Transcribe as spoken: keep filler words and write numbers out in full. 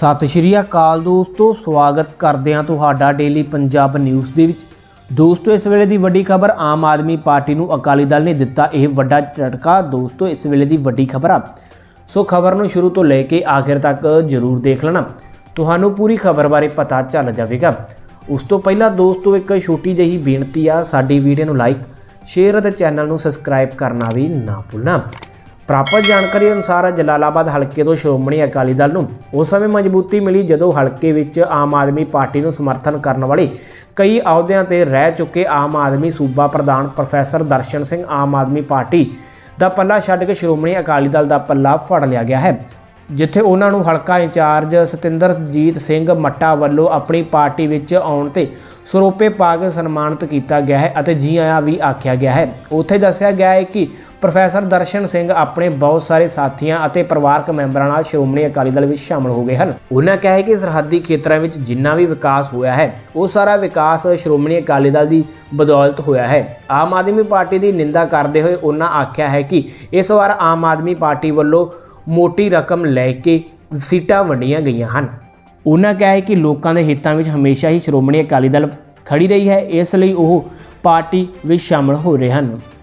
सत श्री अकाल दोस्तों, स्वागत करते हैं तुहाडा डेली पंजाब न्यूज़ दे विच। दोस्तों इस वेले दी वड्डी खबर, आम आदमी पार्टी नूं अकाली दल ने दिता यह वड्डा झटका। दोस्तों इस वेले दी वड्डी खबर आ, सो खबर नूं शुरू तो लेके आखिर तक जरूर देख लेना, तुहानूं पूरी खबर बारे पता चल जाएगा। उस तो पहला दोस्तों एक छोटी जी बेनती आ, साडी वीडियो नूं लाइक शेयर और चैनल नूं सबसक्राइब करना भी ना भुलना। प्राप्त जानकारी अनुसार जलालाबाद हल्के तो शिरोमणी अकाली दल नूं उस समय मजबूती मिली जदों हल्के विच आम आदमी पार्टी नूं समर्थन करने वाले कई अहुदियां ते रह चुके आम आदमी सूबा प्रधान प्रोफैसर दर्शन सिंह आम आदमी पार्टी दा पल्ला छड्ड के शिरोमणी अकाली दल दा पल्ला फड़ लिया गया है, जिथे उन्हां नूं हल्का इंचार्ज सतिंदरजीत सिंह मट्टा वल्लों अपनी पार्टी विच आउण ते सरोपे पा के सन्मानित किया गया है अते जी आया भी आख्या गया है। उत्थे दस्सिया गया है कि प्रोफैसर दर्शन सिंह अपने बहुत सारे साथियों और परिवारक मैंबरों नाल श्रोमणी अकाली दल में शामिल हो गए हैं। उन्होंने कहा है कि सरहदी खेतों में जिन्ना भी विकास होया है वो सारा विकास श्रोमणी अकाली दल की बदौलत होया है। आम आदमी पार्टी की निंदा करते हुए उन्होंने आख्या है कि इस बार आम आदमी पार्टी वालों मोटी रकम लैके सीटां वंडियां गई हैं। उन्होंने कहा है कि लोगों के हितों में हमेशा ही श्रोमणी अकाली दल खड़ी रही है, इसलिए वह पार्टी में शामिल हो रहे हैं।